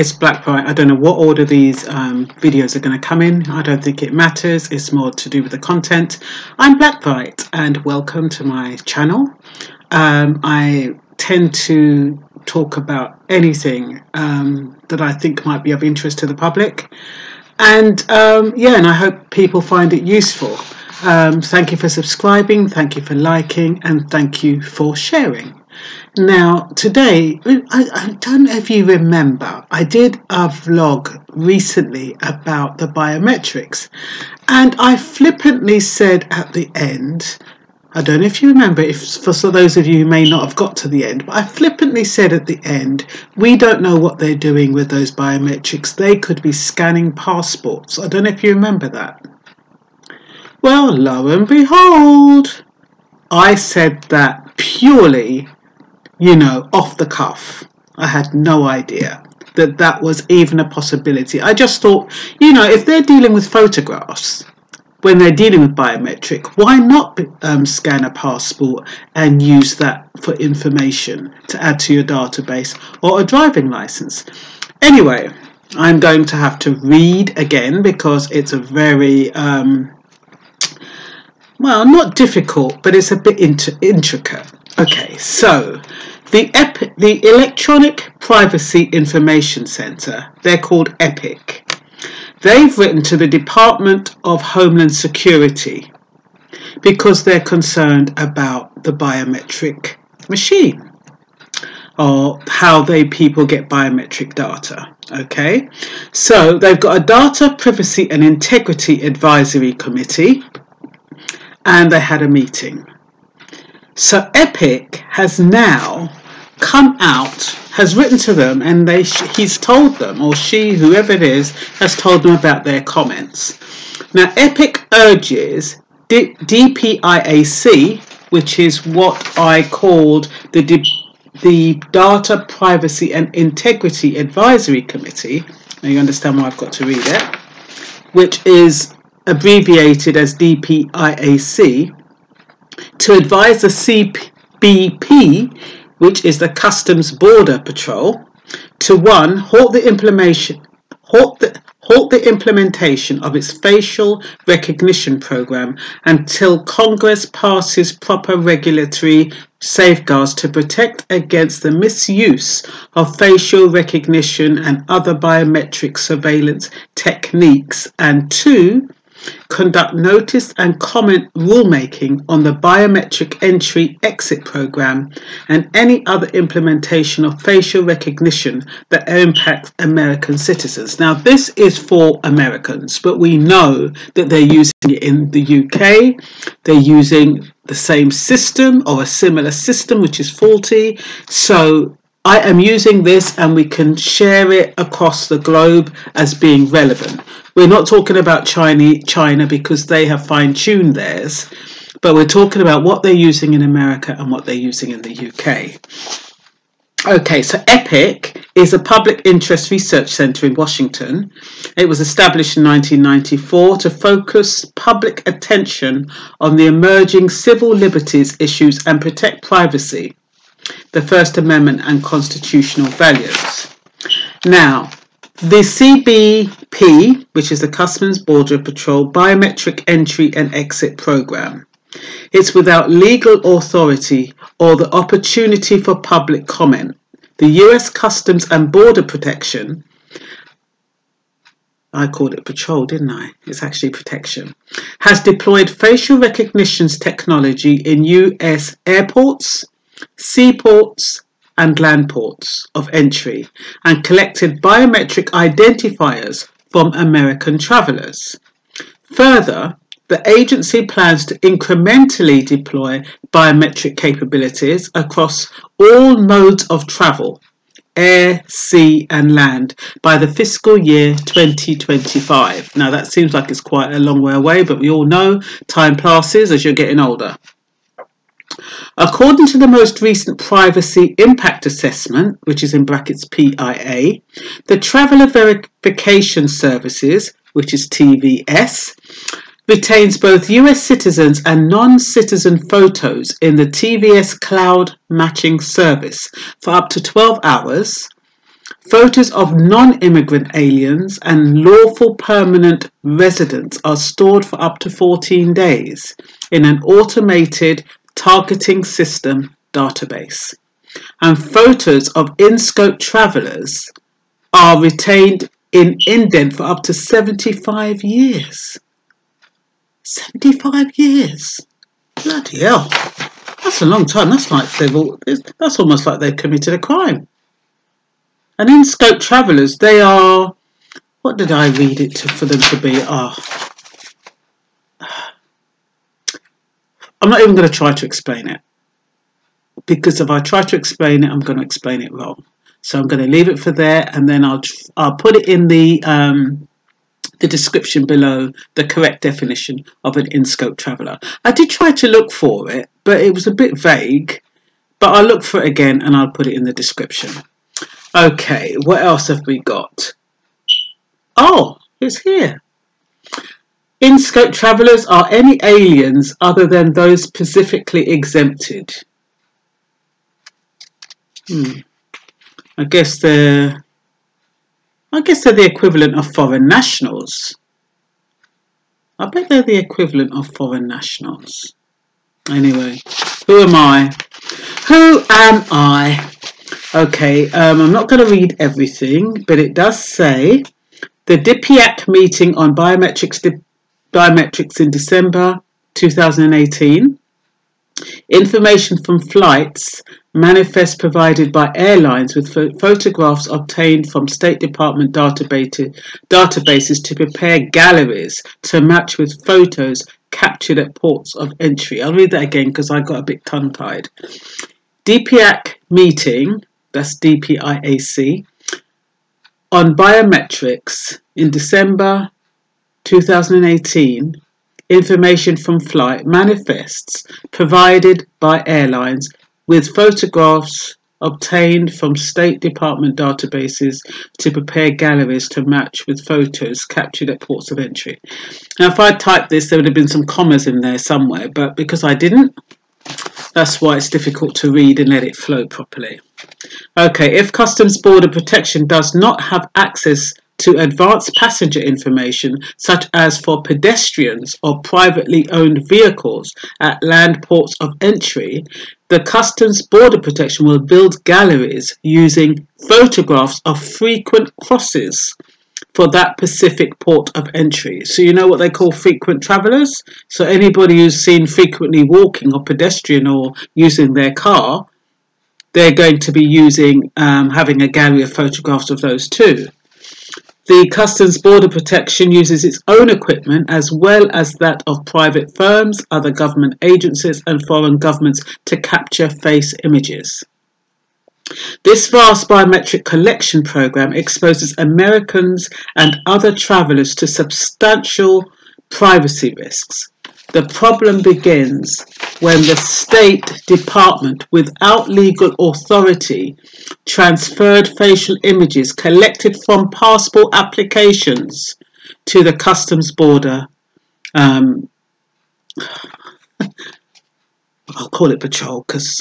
It's Black Friday. I don't know what order these videos are going to come in. I don't think it matters. It's more to do with the content. I'm Black Friday and welcome to my channel. I tend to talk about anything that I think might be of interest to the public. And yeah, and I hope people find it useful. Thank you for subscribing, thank you for liking, and thank you for sharing. Now today, I don't know if you remember, I did a vlog recently about the biometrics, and I flippantly said at the end, I don't know if you remember, for those of you who may not have got to the end, but I flippantly said at the end, we don't know what they're doing with those biometrics, they could be scanning passports. I don't know if you remember that. Well, lo and behold, I said that purely, you know, off the cuff. I had no idea that that was even a possibility. I just thought, you know, if they're dealing with photographs, when they're dealing with biometric, why not scan a passport and use that for information to add to your database, or a driving license? Anyway, I'm going to have to read again because it's a very... well, not difficult, but it's a bit intricate. Okay, so the Electronic Privacy Information Centre, they're called EPIC. They've written to the Department of Homeland Security because they're concerned about the biometric machine or how people get biometric data. Okay, so they've got a Data Privacy and Integrity Advisory Committee, and they had a meeting. So EPIC has now come out, has written to them, and he's told them, or she, whoever it is, has told them about their comments. Now EPIC urges DPIAC, which is what I called the Data Privacy and Integrity Advisory Committee, now you understand why I've got to read it, which is abbreviated as DPIAC, to advise the CBP, which is the Customs Border Patrol, to 1. halt the implementation of its facial recognition program until Congress passes proper regulatory safeguards to protect against the misuse of facial recognition and other biometric surveillance techniques, and 2. conduct notice and comment rulemaking on the biometric entry-exit program and any other implementation of facial recognition that impacts American citizens. Now, this is for Americans, but we know that they're using it in the UK. They're using the same system or a similar system, which is faulty. So I am using this, and we can share it across the globe as being relevant. We're not talking about China because they have fine-tuned theirs, but we're talking about what they're using in America and what they're using in the UK. Okay, so EPIC is a public interest research centre in Washington. It was established in 1994 to focus public attention on the emerging civil liberties issues and protect privacy, the First Amendment, and constitutional values. Now, the CBP, which is the Customs Border Patrol Biometric Entry and Exit Program, it's without legal authority or the opportunity for public comment. The US Customs and Border Protection, I called it patrol, didn't I? It's actually protection, has deployed facial recognition technology in US airports, seaports and land ports of entry, and collected biometric identifiers from American travellers. Further, the agency plans to incrementally deploy biometric capabilities across all modes of travel, air, sea and land, by the fiscal year 2025. Now that seems like it's quite a long way away, but we all know time passes as you're getting older. According to the most recent Privacy Impact Assessment, which is in brackets PIA, the Traveller Verification Services, which is TVS, retains both US citizens and non-citizen photos in the TVS Cloud Matching Service for up to 12 hours Photos of non-immigrant aliens and lawful permanent residents are stored for up to 14 days in an automated targeting system database. And photos of in-scope travellers are retained in indent for up to 75 years. 75 years. Bloody hell. That's a long time. That's like that's almost like they've committed a crime. And in-scope travellers, they are, what did I read it to, for them to be? I'm not even going to try to explain it, because if I try to explain it, I'm going to explain it wrong. So I'm going to leave it for there, and then I'll put it in the description below, the correct definition of an in-scope traveller. I did try to look for it, but it was a bit vague. But I'll look for it again, and I'll put it in the description. Okay, what else have we got? Oh, it's here. In-scope travellers are any aliens other than those specifically exempted. I guess they're the equivalent of foreign nationals. I bet they're the equivalent of foreign nationals. Anyway, who am I? Who am I? Okay, I'm not going to read everything, but it does say the DPIAC meeting on biometrics in December 2018. Information from flights, manifests provided by airlines with photographs obtained from State Department databases to prepare galleries to match with photos captured at ports of entry. I'll read that again because I got a bit tongue-tied. DPIAC meeting, that's DPIAC, on biometrics in December 2018, information from flight, manifests provided by airlines with photographs obtained from State Department databases to prepare galleries to match with photos captured at ports of entry. Now, if I typed this, there would have been some commas in there somewhere, but because I didn't, that's why it's difficult to read and let it flow properly. Okay, if Customs Border Protection does not have access to advanced passenger information, such as for pedestrians or privately owned vehicles at land ports of entry, the Customs Border Protection will build galleries using photographs of frequent crosses for that specific port of entry. So you know what they call frequent travellers? So anybody who's seen frequently walking or pedestrian or using their car, they're going to be using having a gallery of photographs of those too. The Customs Border Protection uses its own equipment as well as that of private firms, other government agencies and foreign governments to capture face images. This vast biometric collection program exposes Americans and other travellers to substantial privacy risks. The problem begins when the State Department, without legal authority, transferred facial images collected from passport applications to the Customs Border. I'll call it patrol because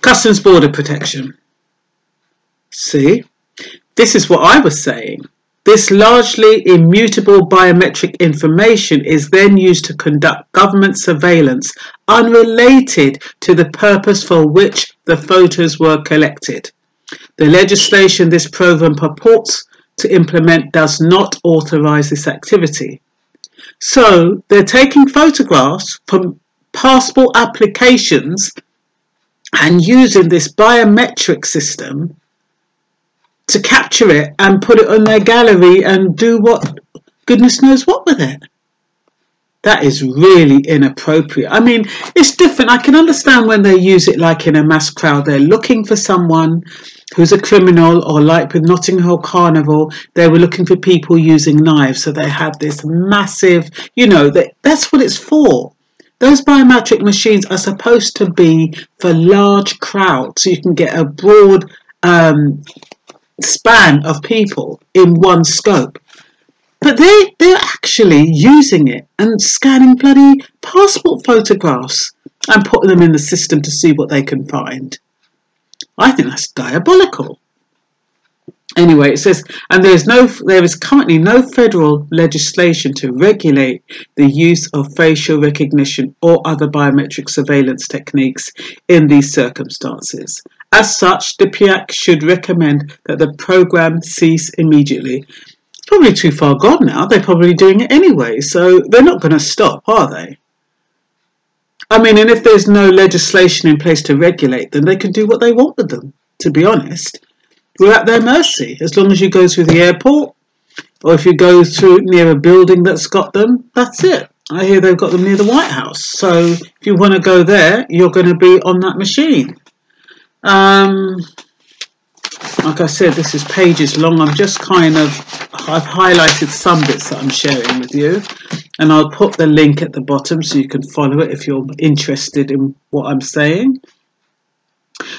Customs Border Protection. See, this is what I was saying. This largely immutable biometric information is then used to conduct government surveillance unrelated to the purpose for which the photos were collected. The legislation this program purports to implement does not authorize this activity. So they're taking photographs from passport applications and using this biometric system to capture it and put it on their gallery and do what goodness knows what with it. That is really inappropriate. I mean, it's different. I can understand when they use it like in a mass crowd. They're looking for someone who's a criminal, or like with Notting Hill Carnival, they were looking for people using knives. So they had this massive, you know, that's what it's for. Those biometric machines are supposed to be for large crowds, so you can get a broad span of people in one scope. But they're actually using it and scanning bloody passport photographs and put them in the system to see what they can find. I think that's diabolical. Anyway, it says, and there is currently no federal legislation to regulate the use of facial recognition or other biometric surveillance techniques in these circumstances. As such, DPIAC should recommend that the program cease immediately. It's probably too far gone now. They're probably doing it anyway, so they're not going to stop, are they? I mean, and if there's no legislation in place to regulate them, they can do what they want with them, to be honest. We're at their mercy. As long as you go through the airport, or if you go through near a building that's got them, that's it. I hear they've got them near the White House. So if you want to go there, you're going to be on that machine. Like I said, this is pages long. I'm just kind of, I've highlighted some bits that I'm sharing with you, and I'll put the link at the bottom so you can follow it if you're interested in what I'm saying.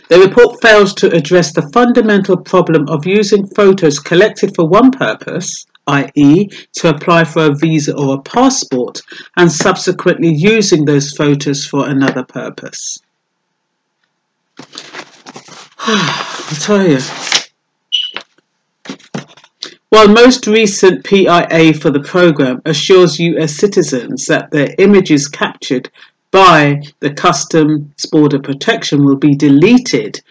The report fails to address the fundamental problem of using photos collected for one purpose, i.e. to apply for a visa or a passport, and subsequently using those photos for another purpose. I'll tell you. While most recent PIA for the program assures US citizens that their images captured by the Customs Border Protection will be deleted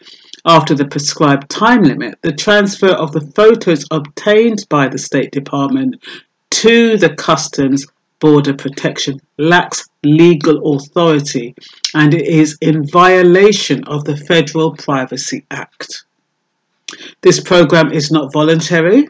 after the prescribed time limit, the transfer of the photos obtained by the State Department to the Customs Border Protection lacks legal authority, and it is in violation of the Federal Privacy Act. This program is not voluntary.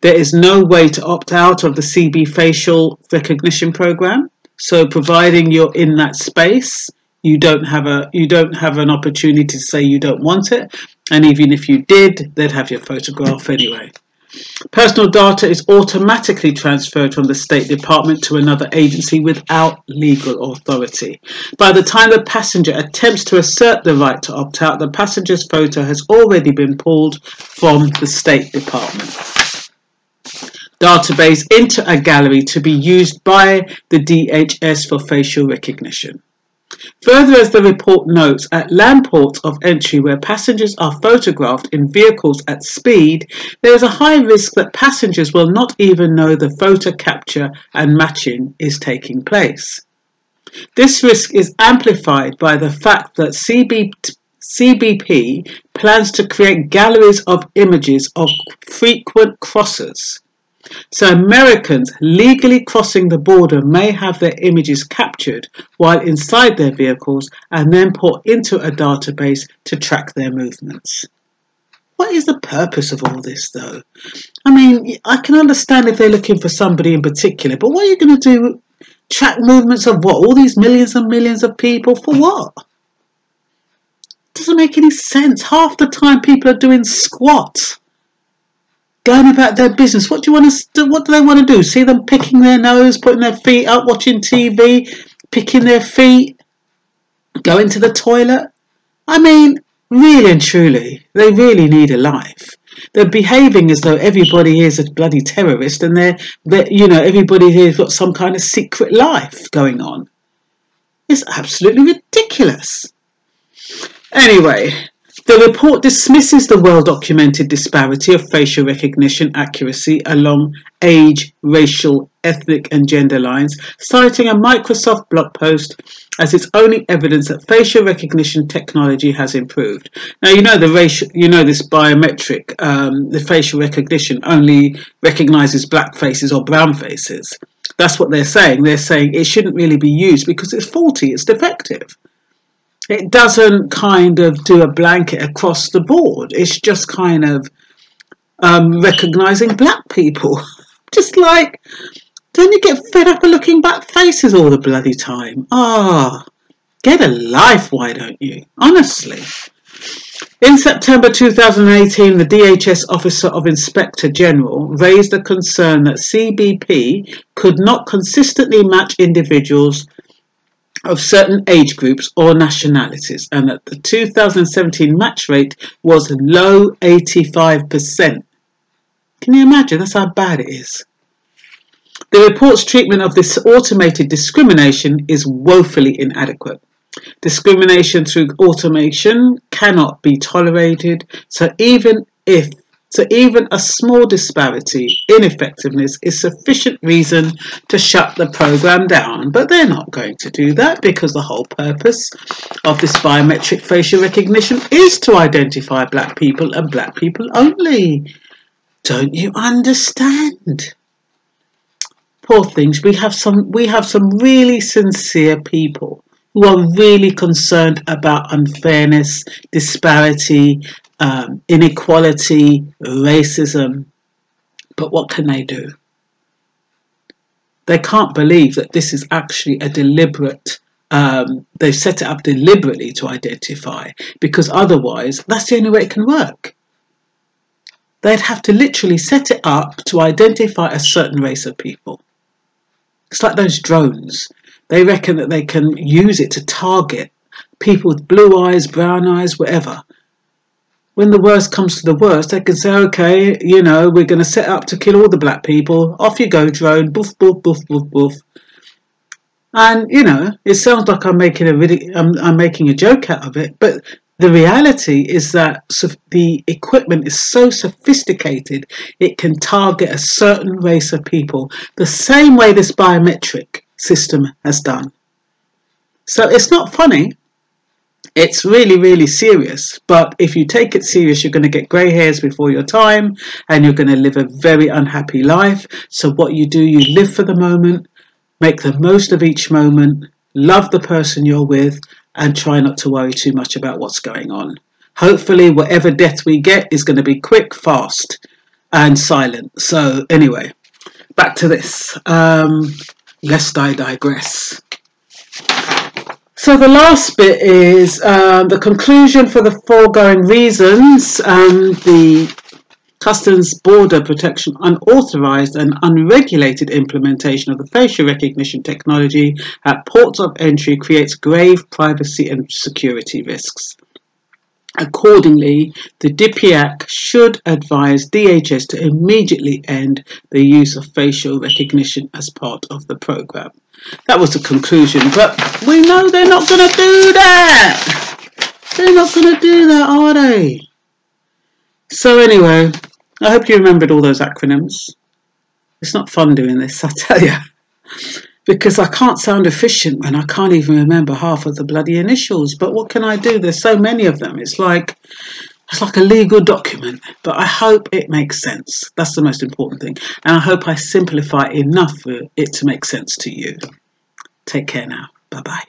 There is no way to opt out of the CB facial recognition program. So providing you're in that space, you don't have an opportunity to say you don't want it, and even if you did, they'd have your photograph anyway. Personal data is automatically transferred from the State Department to another agency without legal authority. By the time a passenger attempts to assert the right to opt out, the passenger's photo has already been pulled from the State Department database into a gallery to be used by the DHS for facial recognition. Further, as the report notes, at land ports of entry where passengers are photographed in vehicles at speed, there is a high risk that passengers will not even know the photo capture and matching is taking place. This risk is amplified by the fact that CBP plans to create galleries of images of frequent crossers. So Americans legally crossing the border may have their images captured while inside their vehicles and then put into a database to track their movements. What is the purpose of all this, though? I mean, I can understand if they're looking for somebody in particular, but what are you going to do? Track movements of what? All these millions and millions of people for what? Doesn't make any sense. Half the time people are doing squat. Going about their business. What do you want to? What do they want to do? See them picking their nose, putting their feet up, watching TV, picking their feet, going to the toilet. I mean, really and truly, they really need a life. They're behaving as though everybody is a bloody terrorist, and they're you know, everybody here's got some kind of secret life going on. It's absolutely ridiculous. Anyway. The report dismisses the well-documented disparity of facial recognition accuracy along age, racial, ethnic and gender lines, citing a Microsoft blog post as its only evidence that facial recognition technology has improved. Now, you know the racial, you know this biometric, the facial recognition only recognises black faces or brown faces. That's what they're saying. They're saying it shouldn't really be used because it's faulty, it's defective. It doesn't kind of do a blanket across the board. It's just kind of recognising black people. Just like, don't you get fed up of looking back faces all the bloody time? Ah, get a life, why don't you? Honestly. In September 2018, the DHS Officer of Inspector General raised a concern that CBP could not consistently match individuals of certain age groups or nationalities, and that the 2017 match rate was low 85%. Can you imagine? That's how bad it is. The report's treatment of this automated discrimination is woefully inadequate. Discrimination through automation cannot be tolerated, so even a small disparity in effectiveness is sufficient reason to shut the program down. But they're not going to do that, because the whole purpose of this biometric facial recognition is to identify black people and black people only. Don't you understand? Poor things, we have some really sincere people who are really concerned about unfairness, disparity, inequality, racism. But what can they do? They can't believe that this is actually a deliberate, they've set it up deliberately to identify, because otherwise that's the only way it can work. They'd have to literally set it up to identify a certain race of people. It's like those drones. They reckon that they can use it to target people with blue eyes, brown eyes, whatever. When the worst comes to the worst, they can say, okay, you know, we're going to set up to kill all the black people. Off you go, drone. Boof, boof, boof, boof, boof. And, you know, it sounds like I'm making a joke out of it, but the reality is that the equipment is so sophisticated, it can target a certain race of people, the same way this biometric system has done. So it's not funny. It's really, really serious. But if you take it serious, you're going to get grey hairs before your time, and you're going to live a very unhappy life. So what you do, you live for the moment, make the most of each moment, love the person you're with, and try not to worry too much about what's going on. Hopefully, whatever death we get is going to be quick, fast, and silent. So anyway, back to this. Lest I digress. So the last bit is the conclusion. For the foregoing reasons, the Customs Border Protection unauthorised and unregulated implementation of the facial recognition technology at ports of entry creates grave privacy and security risks. Accordingly, the DPIAC should advise DHS to immediately end the use of facial recognition as part of the programme. That was the conclusion, but we know they're not going to do that. They're not going to do that, are they? So anyway, I hope you remembered all those acronyms. It's not fun doing this, I tell you, because I can't sound efficient when I can't even remember half of the bloody initials. But what can I do? There's so many of them. It's like a legal document, but I hope it makes sense. That's the most important thing. And I hope I simplify enough for it to make sense to you. Take care now. Bye-bye.